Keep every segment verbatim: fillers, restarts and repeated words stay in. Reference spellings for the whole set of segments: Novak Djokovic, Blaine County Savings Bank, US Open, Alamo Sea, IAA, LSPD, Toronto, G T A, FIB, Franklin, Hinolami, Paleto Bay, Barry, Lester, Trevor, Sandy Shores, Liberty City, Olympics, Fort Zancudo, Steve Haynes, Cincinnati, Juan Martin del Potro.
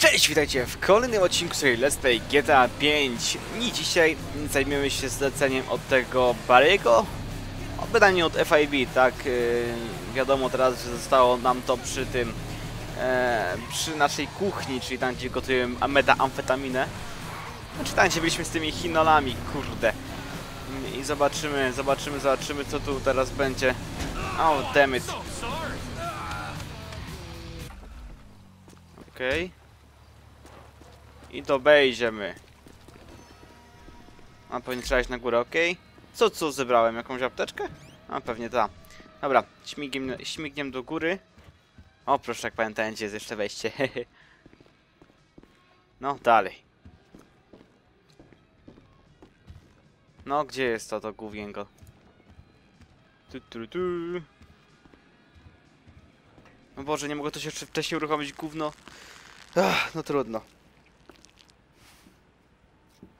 Cześć, witajcie w kolejnym odcinku serii Let's Play G T A pięć i dzisiaj zajmiemy się zleceniem od tego Barry'ego, pytanie od F I B, tak, yy, wiadomo teraz, że zostało nam to przy tym, e, przy naszej kuchni, czyli tam gdzie gotujemy metaamfetaminę, znaczy tam gdzie byliśmy z tymi Hinolami, kurde, i zobaczymy, zobaczymy, zobaczymy co tu teraz będzie. Oh, damn it. Okej. I to obejdziemy. A pewnie trzeba iść na górę, okej. Co, co zebrałem? Jakąś apteczkę? A pewnie ta. Dobra, śmigiem, śmigiem do góry. O, proszę, jak pamiętajcie, jest jeszcze wejście. No, dalej. No, gdzie jest to, to główienko? Tu, tu, tu. No Boże, nie mogę to się jeszcze wcześniej uruchomić, gówno. Ach, no trudno.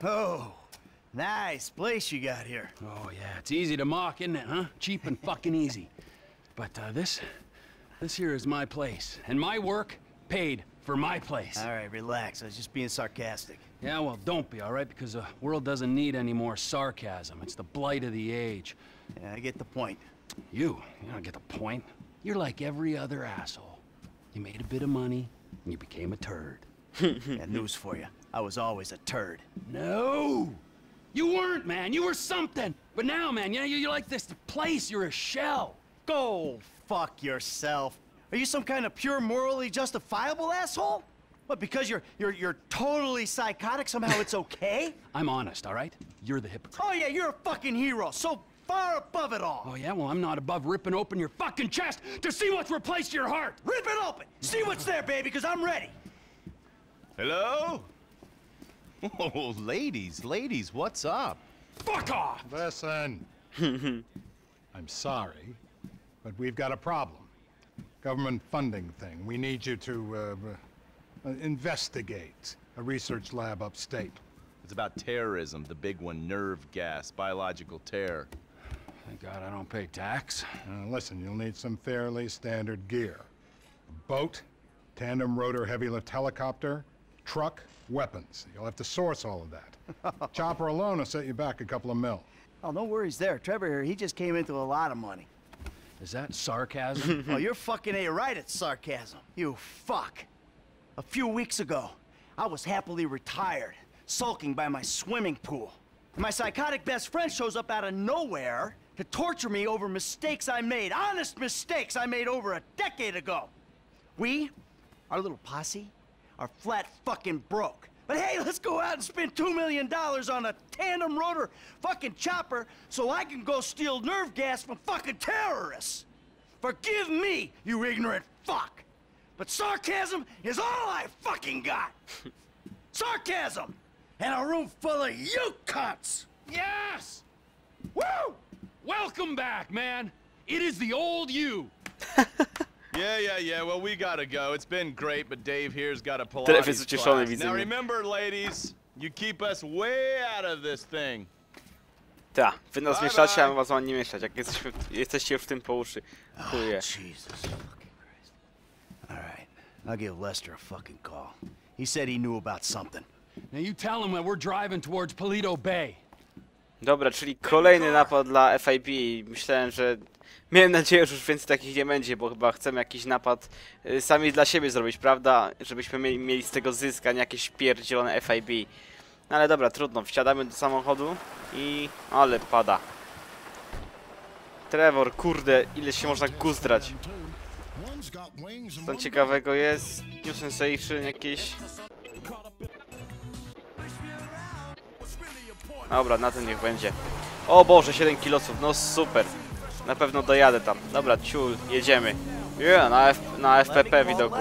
Oh, nice place you got here. Oh yeah, it's easy to mock, isn't it, huh? Cheap and fucking easy. But uh, this, this here is my place, and my work paid for my place. All right, relax. I was just being sarcastic. Yeah, well, don't be, all right, because the world doesn't need any more sarcasm. It's the blight of the age. Yeah, I get the point. You, you don't get the point. You're like every other asshole. You made a bit of money, and you became a turd. Yeah, news for you. I was always a turd. No, you weren't, man. You were something. But now, man, you know, you're like this place. You're a shell. Go fuck yourself. Are you some kind of pure, morally justifiable asshole? But because you're you're you're totally psychotic, somehow it's okay? I'm honest, all right? You're the hypocrite. Oh yeah, you're a fucking hero. So far above it all. Oh yeah, well I'm not above ripping open your fucking chest to see what's replaced your heart. Rip it open. See what's there, baby, because I'm ready. Hello? Oh, ladies, ladies, what's up? Fuck off! Listen. I'm sorry, but we've got a problem. Government funding thing. We need you to uh, investigate a research lab upstate. It's about terrorism, the big one, nerve gas, biological terror. Thank God I don't pay tax. Uh, listen, you'll need some fairly standard gear. A boat, tandem rotor heavy lift helicopter, truck, weapons. You'll have to source all of that. Chopper alone will set you back a couple of mil. Oh, no worries there. Trevor here, he just came into a lot of money. Is that sarcasm? Oh, you're fucking A right at sarcasm. You fuck. A few weeks ago, I was happily retired, sulking by my swimming pool. My psychotic best friend shows up out of nowhere to torture me over mistakes I made, honest mistakes I made over a decade ago. We, our little posse, are flat fucking broke. But hey, let's go out and spend two million dollars on a tandem rotor fucking chopper so I can go steal nerve gas from fucking terrorists. Forgive me, you ignorant fuck. But sarcasm is all I fucking got. Sarcasm and a room full of you cunts. Yes! Woo! Welcome back, man. It is the old you. Yeah, yeah, yeah, well, we gotta go. It's been great, but Dave here's got a Pilates class. Now remember, ladies, you keep us way out of this thing. Ta, wy nas mieszacie, a was mam nie mieszać, jak jesteśmy, jesteście w tym po uszy. Chuje. Oh, Jesus fucking Christ. All right, I'll give Lester a fucking call. He said he knew about something. Now you tell him that we're driving towards Paleto Bay. Dobra, czyli kolejny napad dla F I B. Myślałem, że... Miałem nadzieję, że już więcej takich nie będzie, bo chyba chcemy jakiś napad sami dla siebie zrobić, prawda? Żebyśmy mieli, mieli z tego zysk, a nie jakieś pierdzielone F I B. No ale dobra, trudno. Wsiadamy do samochodu i... Ale pada. Trevor, kurde, ile się można guzdrać. Co ciekawego jest? New Sensation jakieś... Dobra, na tym niech będzie. O Boże, siedem kilosów, no super. Na pewno dojadę tam. Dobra, ciul, jedziemy. Yeah, na, F na F P P widoku.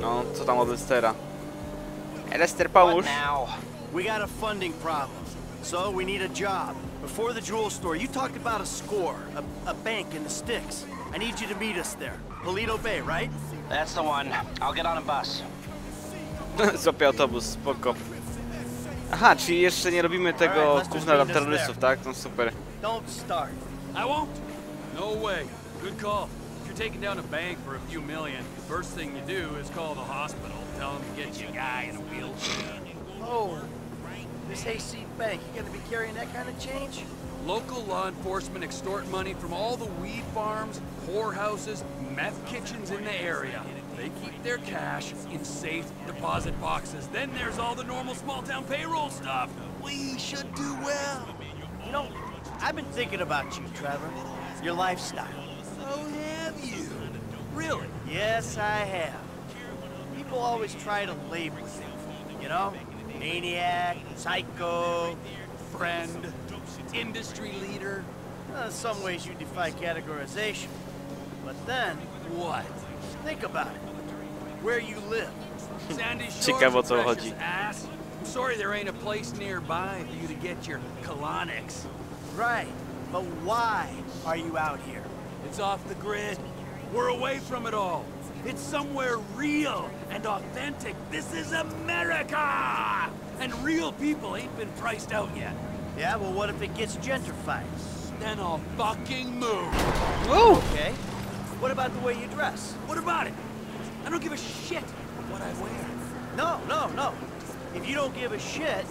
No, co tam od Lestera? Lester, pomóż. We got a funding problem, so we need a job. Before the jewel store, you talked about a score, a, a bank in the sticks. I need you to meet us there. Paleto Bay, right? That's the one. I'll get on a bus. Złapię autobus, spoko. Aha, czyli jeszcze nie robimy tego gówna dla terrorystów, tak? No super. Don't start. I won't. No way. Good call. If you're taking down a bank for a few million, the first thing you do is call the hospital. Tell them to get you a guy in a wheelchair. Oh, this hayseed bank, you gonna be carrying that kind of change? Local law enforcement extort money from all the weed farms, whorehouses, meth kitchens in the area. They keep their cash in safe deposit boxes. Then there's all the normal small-town payroll stuff. We should do well. You know, I've been thinking about you, Trevor. Your lifestyle. Oh, have you? Really? Yes, I have. People always try to label you, you know? Maniac, psycho, friend, industry leader. Well, in some ways you defy categorization. But then... What? Think about it. Where you live. Sandy Shores, precious ass. I'm sorry there ain't a place nearby for you to get your colonics. Right. But why are you out here? It's off the grid. We're away from it all. It's somewhere real and authentic. This is America! And real people ain't been priced out yet. Yeah, well, what if it gets gentrified? Then I'll fucking move. Woo! Okay. What about the way you dress? What about it? I don't give a shit what I wear. No, no, no. If you don't give a shit,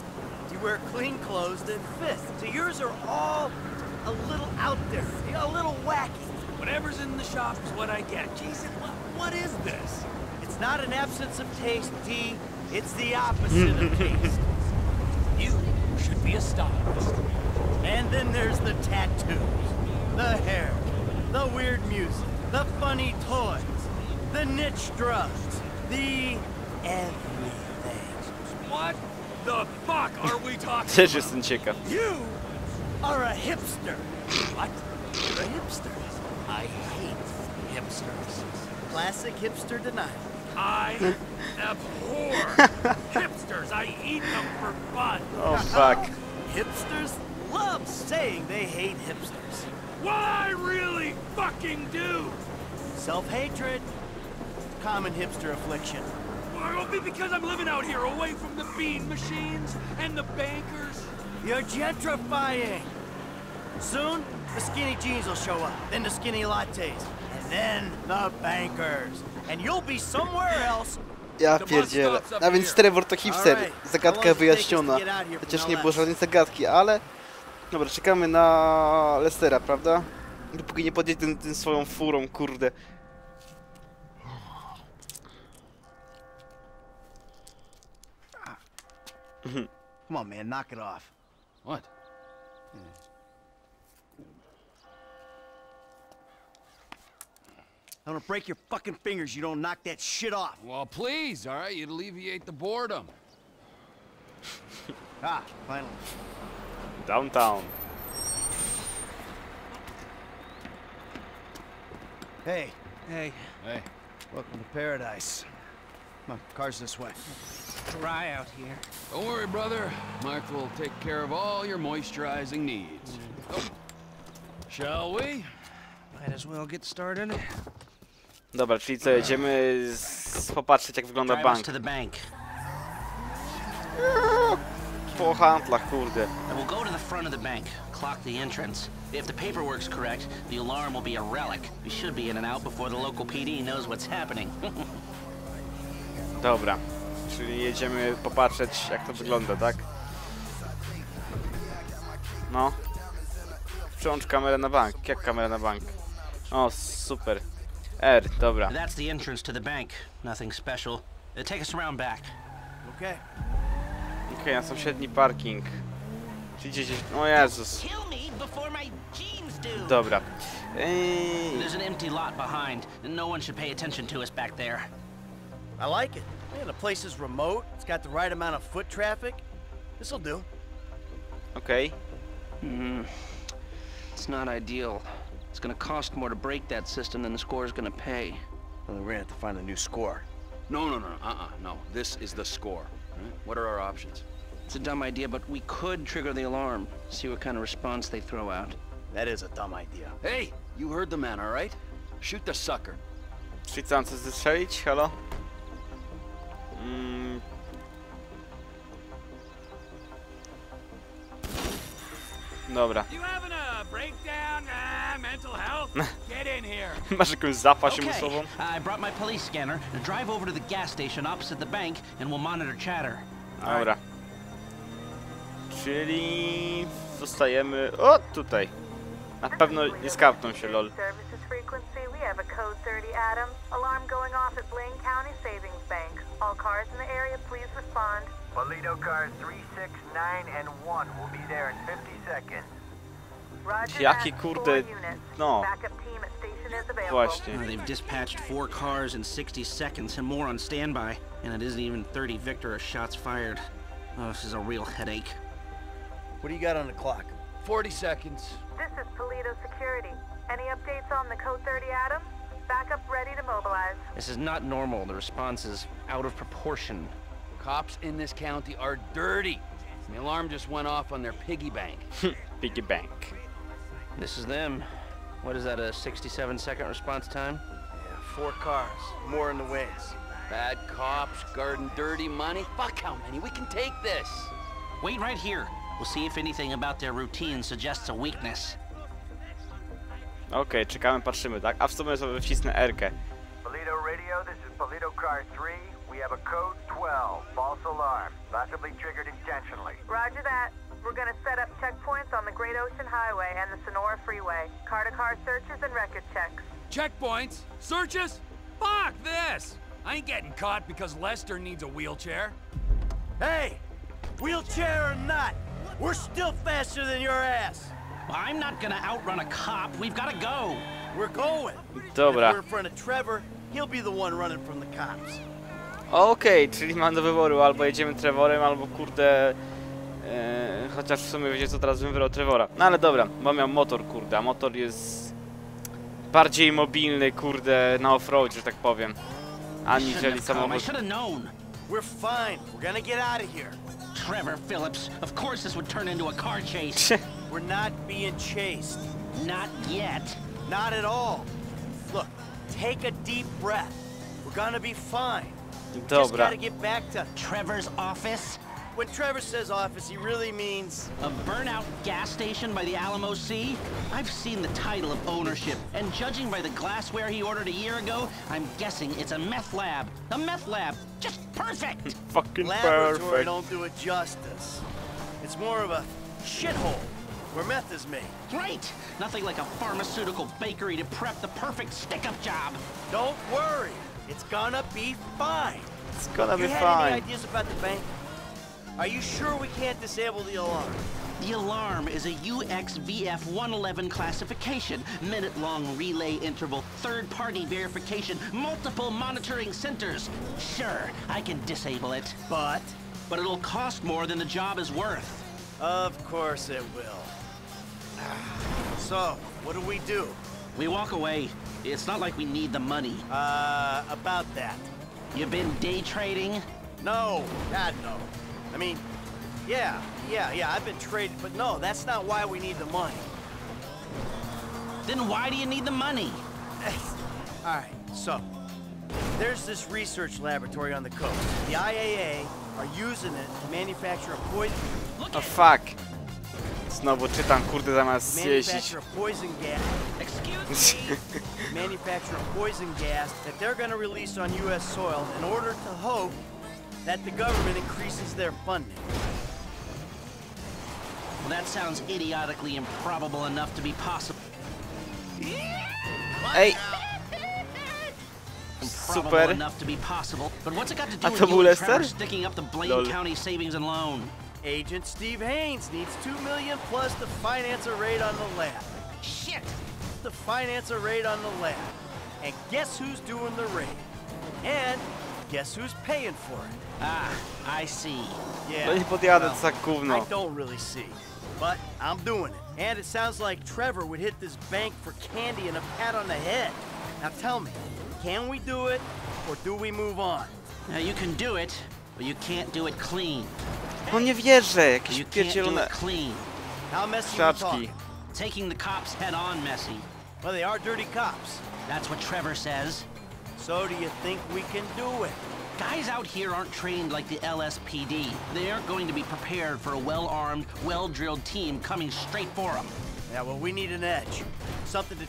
you wear clean clothes that fit. So yours are all a little out there, a little wacky. Whatever's in the shop is what I get. Jesus, what, what is this? It's not an absence of taste, D. It's the opposite of taste. You should be a stylist. And then there's the tattoos, the hair, the weird music. The funny toys, the niche drugs, the everything. What the fuck are we talking about? You are a hipster. What? You're a hipster. I hate hipsters. Classic hipster denial. I abhor hipsters. I eat them for fun. Oh, fuck. Hipsters love saying they hate hipsters. What I really fucking do! Self-hatred. Common hipster affliction. Well, it'll be because I'm living out here, away from the bean machines and the bankers. You're gentrifying. Soon, the skinny jeans will show up, then the skinny lattes, and then the bankers. And you'll be somewhere else. Ja pierdzielę. A więc Trevor to hipster. Zagadka wyjaśniona. Chociaż nie było żadnej zagadki, ale... Dobra, czekamy na Lestera, prawda? Dopóki nie podjedzie tym, tym swoją furą, kurde. Come on, man, knock it off. What? I'm gonna break your fucking fingers. You don't knock that shit off. Well, please, all right? You'd alleviate the boredom. Ah, finally. Downtown. Hey, hey, hey! Welcome to paradise. Come on, car's this way. It's dry out here. Don't worry, brother. Mark will take care of all your moisturizing needs. Oh. Shall we? Might as well get started. Dobra, czyli co, jedziemy z... popatrzeć, jak wygląda bank. To the bank. Po handlach, kurde. We'll go to the front of the bank, clock the entrance. If the paperwork's correct, the alarm will be a relic. We should be in and out before the local P D knows what's happening. Dobra, czyli jedziemy popatrzeć, jak to wygląda, tak? No. Przełącz kamerę na bank. Jak kamera na bank? O, super. R, dobra. That's the entrance to the bank. Nothing special. Take us around back. Okay. Okej, okay, na sąsiedni parking. Czyli gdzieś... O Jezus. Dobra. Eee... There's an empty lot behind. No one should pay attention to us back there. I like it. Man, the place is remote. It's got the right amount of foot traffic. This'll do. Okay. Mm. It's not ideal. It's gonna cost more to break that system than the score's gonna pay. Well, we're gonna have to find a new score. No, no, no, uh-uh, no. This is the score. What are our options? It's a dumb idea, but we could trigger the alarm. See what kind of response they throw out. That is a dumb idea. Hey, you heard the man, all right? Shoot the sucker. Czy chcesz zestrzelić? Hello? Mm. Dobra. You have enough. uh, breakdown, uh, mental health. Get in here. Okay, I brought my police scanner. Drive over to the gas station opposite the bank, and we'll monitor chatter. Dobra. Czyli zostajemy. O, tutaj. Na pewno nie skapną się, lol. We have a code thirty Adam. Alarm going off at Blaine County Savings Bank. All cars in the area, please respond. Paleto cars three, six, nine and one will be there in fifty seconds. Roger. Jaki kurde. No. Właśnie. They've dispatched four cars in sixty seconds and more on standby, and it isn't even thirty Victor or shots fired. Oh, this is a real headache. What do you got on the clock? forty seconds. This is Paleto Security. Any updates on the code thirty, Adam? Backup ready to mobilize. This is not normal. The response is out of proportion. Cops in this county are dirty. The alarm just went off on their piggy bank. Piggy bank. This is them. What is that, a sixty-seven second response time? Yeah, four cars. More in the ways. Bad cops guarding dirty money. Fuck how many? We can take this. Wait right here. We'll see if anything about their routine suggests a weakness. Okej, okay, czekamy, patrzymy, tak? A w sumie sobie wcisnę R-kę. Paleto radio, this is Paleto car three. We have a code twelve. False alarm. Possibly triggered intentionally. Roger that. We're going to set up checkpoints on the Great Ocean Highway and the Sonora Freeway. Car-to-car searches and record checks. Checkpoints? Searches? Fuck this! I ain't getting caught because Lester needs a wheelchair. Hey! Wheelchair or not, we're still faster than your ass. I'm not gonna outrun a cop. We've got to go. We're going. Dobra. If we're in front of Trevor, he'll be the one running from the cops. Okej, okay, czyli mam do wyboru, albo jedziemy Trevorem, albo kurde... E, chociaż w sumie wiecie co, teraz bym wybrał Trevora. No ale dobra, bo miał motor, kurde, a motor jest... bardziej mobilny, kurde, na offroad, że tak powiem. Aniżeli samochód. We're fine. We're gonna get out of here. Trevor Phillips, of course this would turn into a car chase. We're not being chased. Not yet. Not at all. Look, take a deep breath. We're gonna be fine. Dobra. Just gotta get back to Trevor's office. When Trevor says office, he really means a burnout gas station by the Alamo Sea. I've seen the title of ownership, and judging by the glassware he ordered a year ago, I'm guessing it's a meth lab. A meth lab, just perfect. Fucking laboratory perfect. Don't do it justice. It's more of a shithole where meth is made. Right! Nothing like a pharmaceutical bakery to prep the perfect stick-up job. Don't worry. It's gonna be fine. It's gonna be fine. You had any ideas about the bank? Are you sure we can't disable the alarm? The alarm is a U X V F one eleven classification. Minute-long relay interval, third-party verification, multiple monitoring centers. Sure, I can disable it. But? But it'll cost more than the job is worth. Of course it will. So, what do we do? We walk away. It's not like we need the money. Uh, about that. You been day trading? No, God no. I mean, yeah, yeah, yeah, I've been trading, but no, that's not why we need the money. Then why do you need the money? All right, so, there's this research laboratory on the coast. The I A A are using it to manufacture a poison... Oh, fuck. Znowu czytam, kurde, zamiast jeździć. Manufacture a poison gas that they're going to release on U S soil in order to hope that the government increases their funding. Well, that sounds idiotically improbable enough to be possible. Hey. Improbable enough to be possible, but what's it got to do with you and Trevor sticking up the Blaine County Savings and Loan? Agent Steve Haynes needs two million plus to finance a raid on the lab. Shit! To finance a raid on the lab. And guess who's doing the raid? And guess who's paying for it? Ah, I see. Yeah, well, I don't really see. But I'm doing it. And it sounds like Trevor would hit this bank for candy and a pat on the head. Now tell me, can we do it or do we move on? Now you can do it, but you can't do it clean. No nie wierzę, jakieś pierdzielone szlaczki. Taking the cops head on, Messi. Well, they are dirty cops. That's what Trevor says. So do you think we can do it? Guys out here aren't trained like the L S P D. They aren't going to be prepared for a well-armed, well-drilled team coming straight for them. Yeah, well, we need an edge. Something to...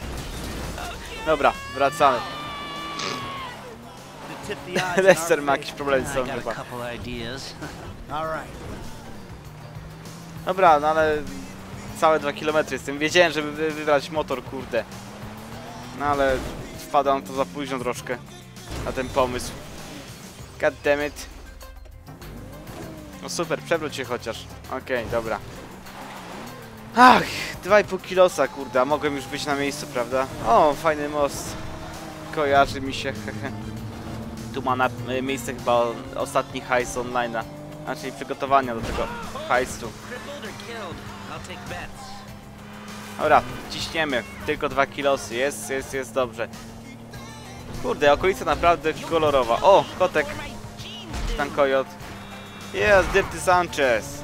Dobra, wracamy. Lester ma jakiś problem z sobą chyba. Dobra, no ale całe dwa kilometry jestem. Wiedziałem, żeby wybrać motor, kurde. No ale wpadłem to za późno troszkę na ten pomysł. God damn it. No super, przewróć się chociaż. Okej, okay, dobra. Ach, dwa i pół kilosa, kurde, a mogłem już być na miejscu, prawda? O, fajny most. Kojarzy mi się, hehe. Tu ma na miejsce chyba ostatni hajs online'a. Znaczy przygotowania do tego hajstu. Dobra, ciśniemy. Tylko dwa kilosy. Jest, jest, jest dobrze. Kurde, okolica naprawdę kolorowa. O, kotek. Tam kojot. Jest, Dirty Sanchez.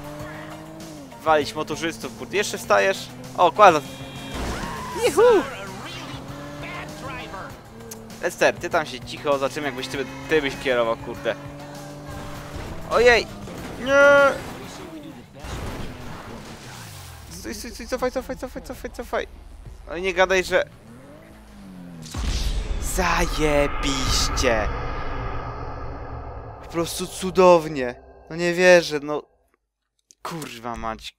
Walić motorzystów, kurde. Jeszcze wstajesz? O, kłada. Juhu! Lester, ty tam się cicho zaczynam, jakbyś ty, ty byś kierował, kurde. Ojej! Nie! Stój, stój, stój, cofaj, cofaj, cofaj, cofaj, cofaj. No nie gadaj, że... Zajebiście! Po prostu cudownie! No nie wierzę, no... Kurwa mać...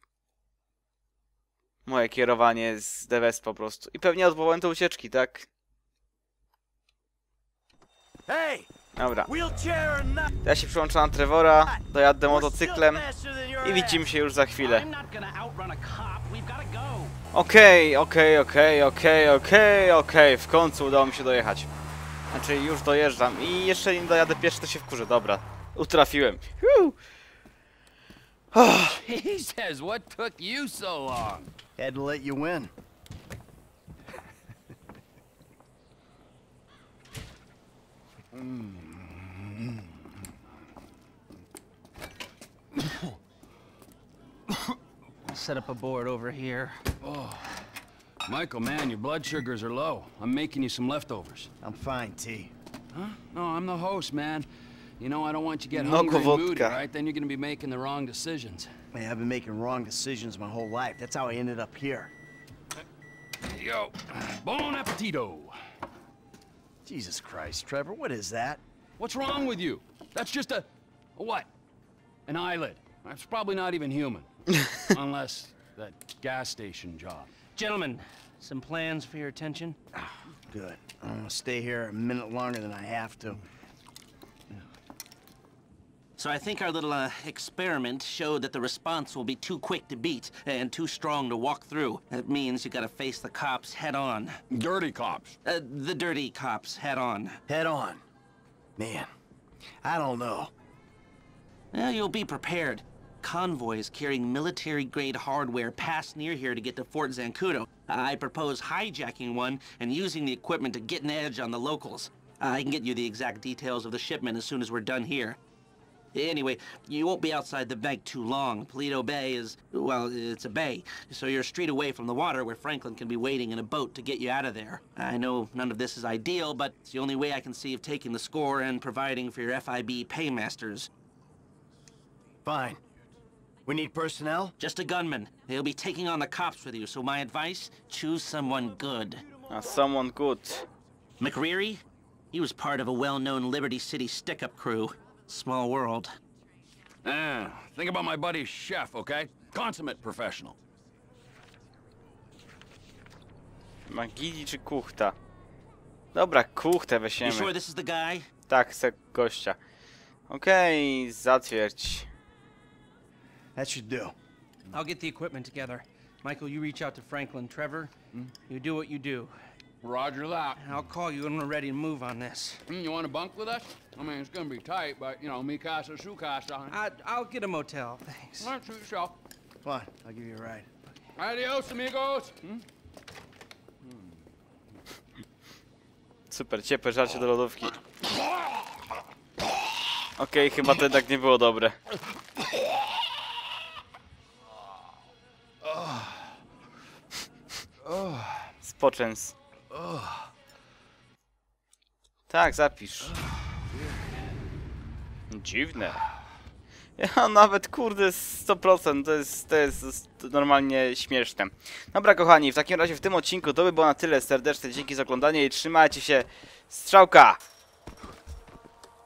Moje kierowanie z D W S po prostu. I pewnie odwołałem do ucieczki, tak? Hej! Dobra. Ja się przyłączę na Trevora, dojadę motocyklem i widzimy się już za chwilę. Okej, okej, okej, okej, okej, okej, w końcu udało mi się dojechać. Znaczy już dojeżdżam i jeszcze nim dojadę pieszy, to się wkurzę, dobra. Utrafiłem. Set up a board over here. Oh, Michael, man, your blood sugars are low. I'm making you some leftovers. I'm fine, T. Huh? No, I'm the host, man. You know, I don't want you to get hungry and moody, right? Then you're going to be making the wrong decisions. Man, I've been making wrong decisions my whole life. That's how I ended up here. There you go. Bon appetito. Jesus Christ, Trevor, what is that? What's wrong with you? That's just a... a what? An eyelid. That's probably not even human. Unless that gas station job. Gentlemen, some plans for your attention? Oh, good. I'm gonna stay here a minute longer than I have to. So I think our little uh, experiment showed that the response will be too quick to beat and too strong to walk through. That means you gotta face the cops head on. Dirty cops? Uh, the dirty cops head on. Head on? Man, I don't know. Well, you'll be prepared. Convoys carrying military-grade hardware pass near here to get to Fort Zancudo. I propose hijacking one and using the equipment to get an edge on the locals. I can get you the exact details of the shipment as soon as we're done here. Anyway, you won't be outside the bank too long. Paleto Bay is, well, it's a bay, so you're a street away from the water where Franklin can be waiting in a boat to get you out of there. I know none of this is ideal, but it's the only way I can see of taking the score and providing for your F I B paymasters. Fine. We need personnel? Just a gunman. He'll be taking on the cops with you, so my advice, choose someone good. Uh, someone good. McCreary? He was part of a well-known Liberty City stick-up crew. Small world. Ah, think about my buddy Chef, okay? Consummate professional. Magidi czy Kuchta? Dobra, Kuchtę weźmiemy. You sure this is the guy? Tak, chcę gościa. Okej, okay, zatwierdź. That should do. I'll get the equipment together. Michael, you reach out to Franklin. Trevor, mm? you do what you do. Roger that. I'll call you when we're ready to move on this. Mm, you want to bunk with us? I mean, it's gonna be tight, but you know, mi casa, su casa. I, I'll get a motel, thanks. All right, suit yourself. Fine, I'll give you a ride. Okay. Adios, amigos. Hmm? Super, ciepłe żarcie do lodówki. Okej, okay, chyba to jednak nie było dobre. Spoczęs. Tak, zapisz. Dziwne. Ja nawet, kurde, sto procent, to jest, to jest normalnie śmieszne. Dobra, kochani, w takim razie w tym odcinku to by było na tyle. Serdeczne dzięki za oglądanie i trzymajcie się. Strzałka!